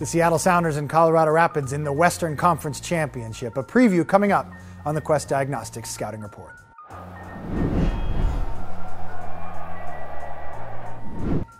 The Seattle Sounders and Colorado Rapids in the Western Conference Championship. A preview coming up on the Quest Diagnostics Scouting Report.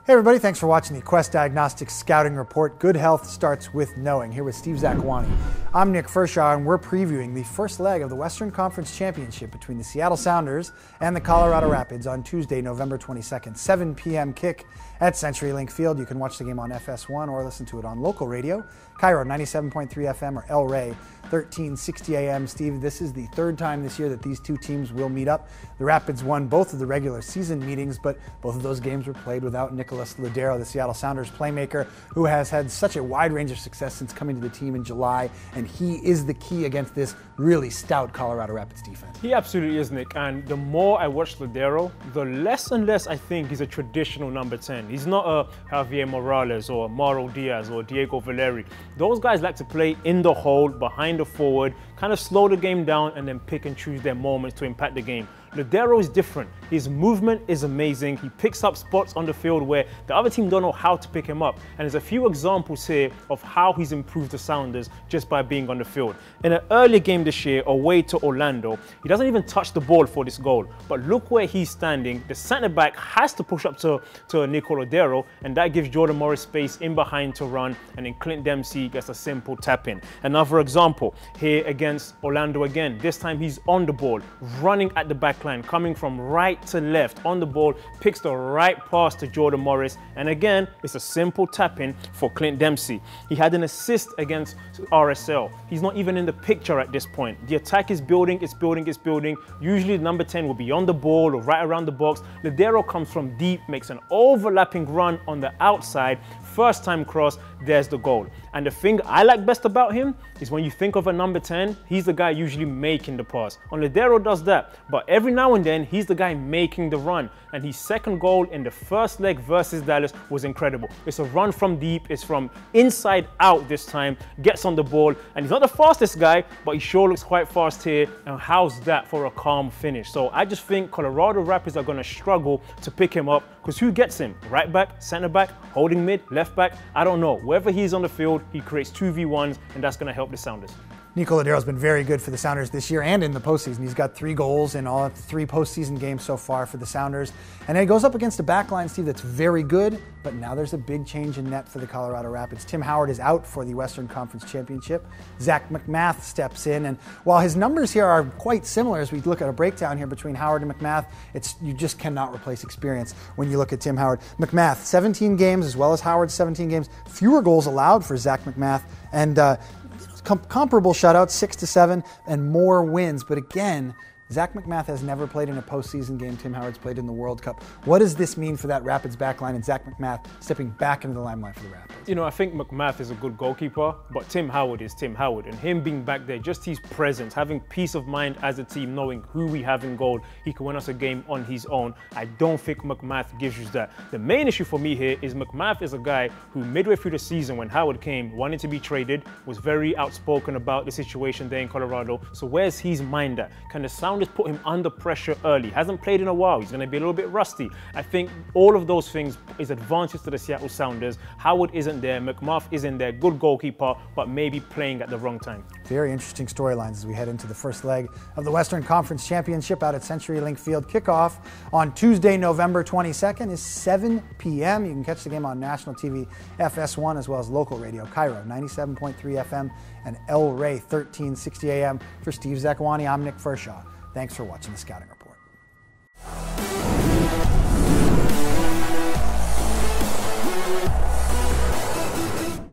Hey everybody, thanks for watching the Quest Diagnostics Scouting Report. Good health starts with knowing. Here with Steve Zakuani. I'm Nick Fershaw, and we're previewing the first leg of the Western Conference Championship between the Seattle Sounders and the Colorado Rapids on Tuesday, November 22nd, 7 p.m. kick at CenturyLink Field. You can watch the game on FS1 or listen to it on local radio, Cairo 97.3 FM or El Rey 1360 AM. Steve, this is the third time this year that these two teams will meet up. The Rapids won both of the regular season meetings, but both of those games were played without Nicolas Lodeiro, the Seattle Sounders playmaker, who has had such a wide range of success since coming to the team in July, and he is the key against this really stout Colorado Rapids defense. He absolutely is, Nick, and the more I watch Lodeiro, the less and less I think he's a traditional number 10. He's not a Javier Morales or Mauro Diaz or Diego Valeri. Those guys like to play in the hole, behind the forward, kind of slow the game down and then pick and choose their moments to impact the game. Lodeiro is different. His movement is amazing. He picks up spots on the field where the other team don't know how to pick him up. And there's a few examples here of how he's improved the Sounders just by being on the field. In an earlier game this year, away to Orlando, he doesn't even touch the ball for this goal. But look where he's standing. The centre-back has to push up to Nicolas Lodeiro, and that gives Jordan Morris space in behind to run, and then Clint Dempsey gets a simple tap-in. Another example, here against Orlando again. This time he's on the ball, running at the back line, coming from right to left on the ball, picks the right pass to Jordan Morris, and again it's a simple tap-in for Clint Dempsey. He had an assist against RSL. He's not even in the picture at this point. The attack is building, it's building, it's building. Usually the number 10 will be on the ball or right around the box. Lodeiro comes from deep, makes an overlapping run on the outside, first time cross, there's the goal. And the thing I like best about him is when you think of a number 10, he's the guy usually making the pass. And Lodeiro does that, but every now and then he's the guy making the run. And his second goal in the first leg versus Dallas was incredible. It's a run from deep, it's from inside out this time, gets on the ball, and he's not the fastest guy, but he sure looks quite fast here. And how's that for a calm finish? So I just think Colorado Rapids are gonna struggle to pick him up, because who gets him? Right back, center back, holding mid, left back, I don't know. Wherever he's on the field, he creates 2v1s, and that's going to help the Sounders. Nicolas Lodeiro has been very good for the Sounders this year and in the postseason. He's got 3 goals in all 3 postseason games so far for the Sounders. And he goes up against a backline, Steve, that's very good, but now there's a big change in net for the Colorado Rapids. Tim Howard is out for the Western Conference Championship. Zac MacMath steps in, and while his numbers here are quite similar as we look at a breakdown here between Howard and MacMath, you just cannot replace experience when you look at Tim Howard. MacMath, 17 games as well as Howard, 17 games. Fewer goals allowed for Zac MacMath, and comparable shutouts, 6 to 7, and more wins. But again, Zac MacMath has never played in a postseason game. Tim Howard's played in the World Cup. What does this mean for that Rapids backline and Zac MacMath stepping back into the limelight for the Rapids? You know, I think MacMath is a good goalkeeper, but Tim Howard is Tim Howard. And him being back there, just his presence, having peace of mind as a team, knowing who we have in goal, he can win us a game on his own. I don't think MacMath gives you that. The main issue for me here is MacMath is a guy who midway through the season, when Howard came, wanted to be traded, was very outspoken about the situation there in Colorado. So where's his mind at? Can the Sound just put him under pressure early? Hasn't played in a while. He's going to be a little bit rusty. I think all of those things is advantage to the Seattle Sounders. Howard isn't there. MacMath isn't there. Good goalkeeper, but maybe playing at the wrong time. Very interesting storylines as we head into the first leg of the Western Conference Championship out at CenturyLink Field. Kickoff on Tuesday, November 22nd is 7 p.m. You can catch the game on national TV, FS1, as well as local radio, Cairo 97.3 FM and El Rey 1360 AM. For Steve Zakuani, I'm Nick Fershaw. Thanks for watching the Scouting Report.